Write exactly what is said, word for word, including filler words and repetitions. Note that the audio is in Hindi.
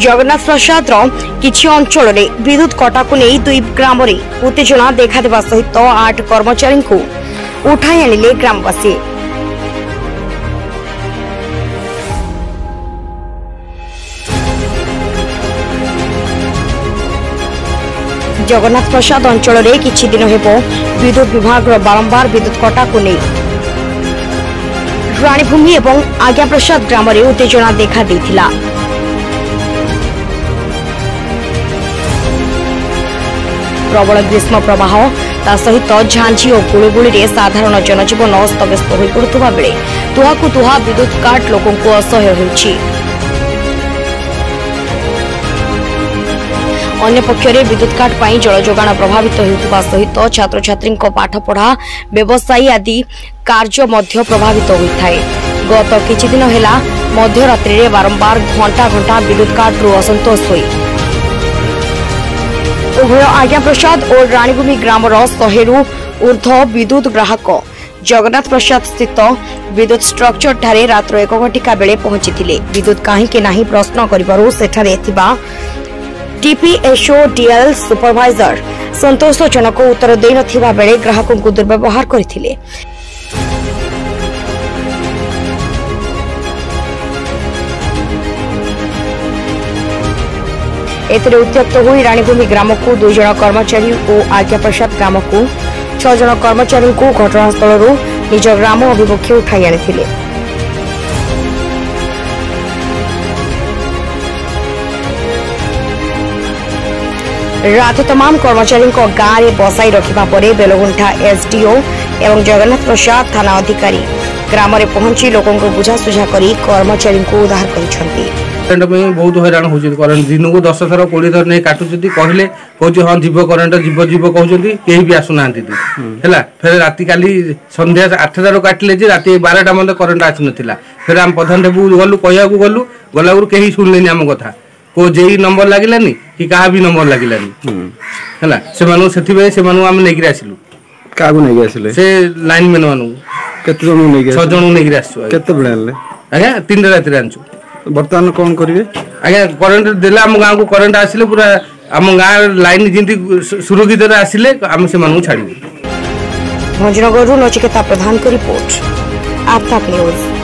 जगन्नाथ प्रसाद किसी अंचल में विद्युत कटाक नहीं दुई ग्राम उत्तेजना देखादेवा सहित आठ कर्मचारी को उठाई आनिले ग्रामवासी। जगन्नाथ प्रसाद अंचल में किसी दिन हो विद्युत विभाग बारंबार विद्युत कटाक नहीं राणीभूमि और आज्ञा प्रसाद ग्राम में उत्तेजना देखा देखादेला। प्रबल ग्रीष्म प्रवाह सहित झांझी और गुड़गुड़ी साधारण जनजीवन अस्तव्यस्त हो पड़ता बेले तुहाकुहा विद्युत काट लोकों को असह्य होछि। अन्यपक्षे विद्युत काट पर जल जोगाण प्रभावित होता सहित छात्र छात्री पाठपढ़ा व्यवसायी आदि कार्य प्रभावित होता है। गत किछि दिन हेला मध्यरात्रि में बारंबार घंटा घंटा विद्युत काट रु असंतोष होई उभय आज्ञा प्रसाद और राणीभूमि ग्राम शहे रु ऊर्ध्व विद्युत ग्राहक जगन्नाथ प्रसाद स्थित विद्युत स्ट्रक्चर ठारे रात एक घटिका बेले पहुंची विद्युत कहीं प्रश्न कर टीपीएसओ डीएल सुपरवाइजर संतोषजनक उत्तर दे नथिबा बेले ग्राहकों को दुर्व्यवहार करथिले। एतरे उत्त्यक्त हुई राणीभूमि ग्राम को दो जन कर्मचारी और आज्ञा प्रसाद ग्राम को छह जन कर्मचारी को घटनास्थल निज ग्राम अभिमुखे उठाई आनिथिले। रात तमाम कर्मचारी गाँव में बसाई रखा बेलगुंठा एसडीओ एवं जगन्नाथ प्रसाद थाना अधिकारी ग्राम में पहुंची लोगों को बुझासुझा कर कर्मचारी को उद्धार करेंट बहुत हैरान हो दिन को दस थर कोड़े थर नहीं काटुँच कहले कौन हाँ जीव करेन्ट जीव जीव कहते कहीं भी आसुना है। फिर राति का सन्ध्या आठटार काटिले रात बारटा मत करेन्ट आसना फिर आम प्रधान बाबू गलु कह गलु गला कहीं शुणिले आम कथा को जेई नंबर लगिलानी कि कहा भी नंबर लगिलानी हैला से मानु सेथिबे से मानु हम नेगिर आसिलु कागु नेगिर आसिले से लाइन मेन मानु केते जणु नेगिर छ जणु नेगिर आसु केते बेलाले आगे तीन रात रे आंचु वर्तमान कोन करिवे आगे करंट देला हम गांव को करंट आसिले पूरा हम गांव लाइन जिंती सुरक्षित रे आसिले हम से मानु छाड़िबे। भंजनगर रु नचिकेता प्रधान की रिपोर्ट आपका न्यूज़।